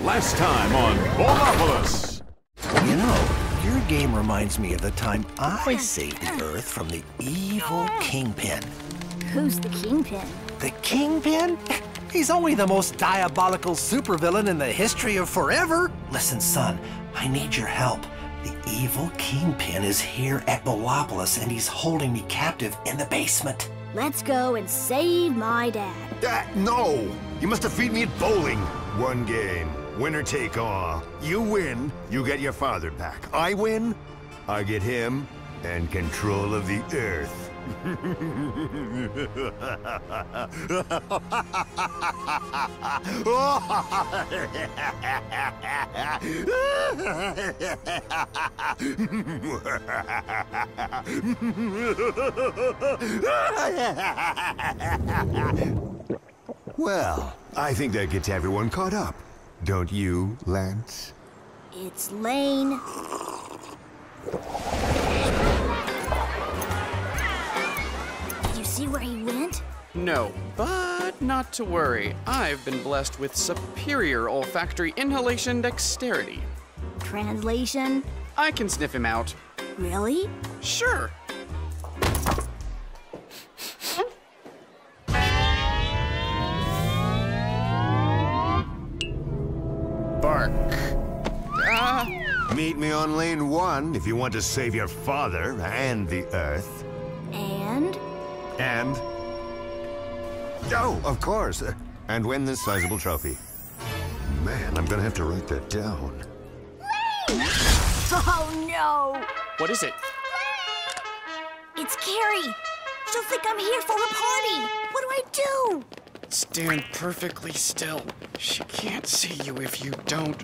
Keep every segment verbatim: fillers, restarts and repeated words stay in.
Last time on Bowlopolis. You know, your game reminds me of the time I saved the Earth from the evil Kingpin. Who's the Kingpin? The Kingpin? He's only the most diabolical supervillain in the history of forever. Listen, son, I need your help. The evil Kingpin is here at Bowlopolis, and he's holding me captive in the basement. Let's go and save my dad. Uh, no! You must defeat me at bowling. One game. Winner take all. You win, you get your father back. I win, I get him and control of the Earth. Well, I think that gets everyone caught up. Don't you, Lance? It's Lane. Did you see where he went? No, but not to worry. I've been blessed with superior olfactory inhalation dexterity. Translation? I can sniff him out. Really? Sure. Bark. Ah. Meet me on lane one if you want to save your father and the Earth. And? And? Oh, of course. And win this sizable trophy. Man, I'm gonna have to write that down. Lane! Oh, no! What is it? It's Carrie. She'll think I'm here for her party. What do I do? Stand perfectly still. She can't see you if you don't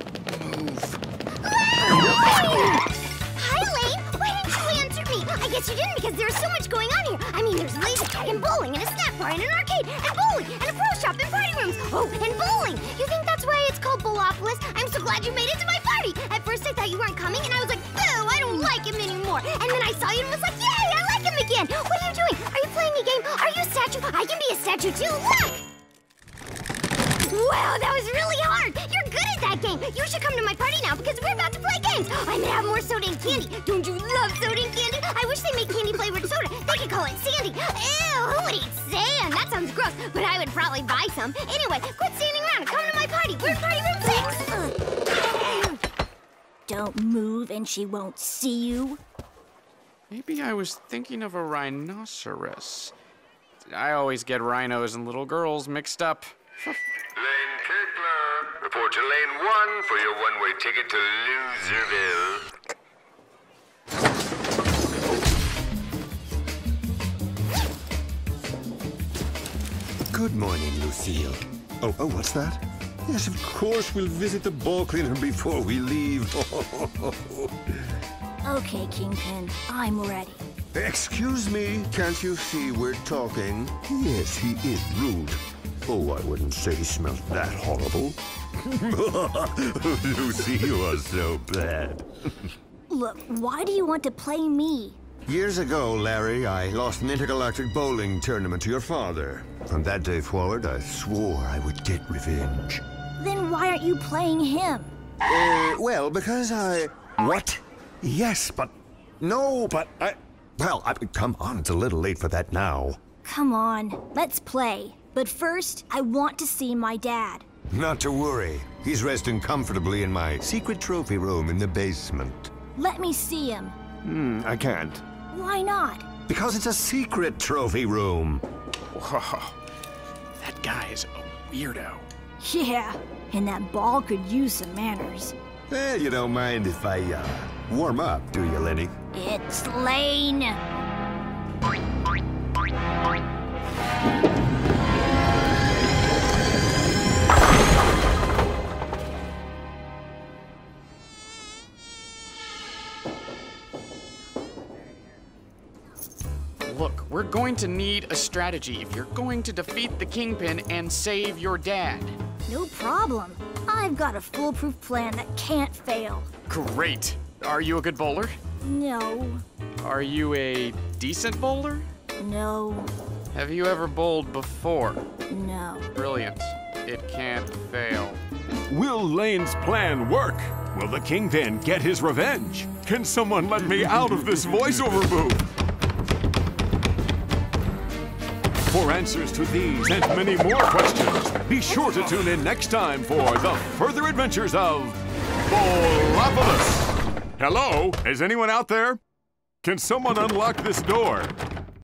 move. Hi, Lane. Why didn't you answer me? I guess you didn't because there's so much going on here. I mean, there's laser tag and bowling and a snack bar and an arcade and bowling and a pro shop and party rooms. Oh, and bowling. You think that's why it's called Bowlopolis? I'm so glad you made it to my party. At first, I thought you weren't coming, and I was like, boo, I don't like him anymore. And then I saw you and was like, yay, I like him again. What are you doing? Are you playing a game? Are you a statue? I can be a statue, too. Look! Wow, that was really hard! You're good at that game! You should come to my party now because we're about to play games! I'm gonna have more soda and candy! Don't you love soda and candy? I wish they made candy-flavored soda! They could call it Sandy! Ew, who would eat sand? That sounds gross, but I would probably buy some. Anyway, quit standing around and come to my party! We're in party room six! Don't move and she won't see you. Maybe I was thinking of a rhinoceros. I always get rhinos and little girls mixed up. Lane Kegler, report to lane one for your one-way ticket to Loserville. Good morning, Lucille. Oh, oh, what's that? Yes, of course, we'll visit the ball cleaner before we leave. Okay, Kingpin, I'm ready. Excuse me, can't you see we're talking? Yes, he is rude. Oh, I wouldn't say he smells that horrible. Lucy, you are so bad. Look, why do you want to play me? Years ago, Larry, I lost an intergalactic bowling tournament to your father. From that day forward, I swore I would get revenge. Then why aren't you playing him? Uh, well, because I... What? Yes, but... No, but I... Well, I... come on, it's a little late for that now. Come on, let's play. But first, I want to see my dad. Not to worry. He's resting comfortably in my secret trophy room in the basement. Let me see him. Hmm, I can't. Why not? Because it's a secret trophy room. Whoa. That guy is a weirdo. Yeah, and that ball could use some manners. Well, you don't mind if I, uh, warm up, do you, Lenny? It's Lane. Boing, boing, boing, boing. going to need a strategy if you're going to defeat the Kingpin and save your dad. No problem. I've got a foolproof plan that can't fail. Great. Are you a good bowler? No. Are you a decent bowler? No. Have you ever bowled before? No. Brilliant. It can't fail. Will Lane's plan work? Will the Kingpin get his revenge? Can someone let me out of this voiceover booth? For answers to these and many more questions, be sure to tune in next time for the further adventures of Bowlopolis. Hello? Is anyone out there? Can someone unlock this door?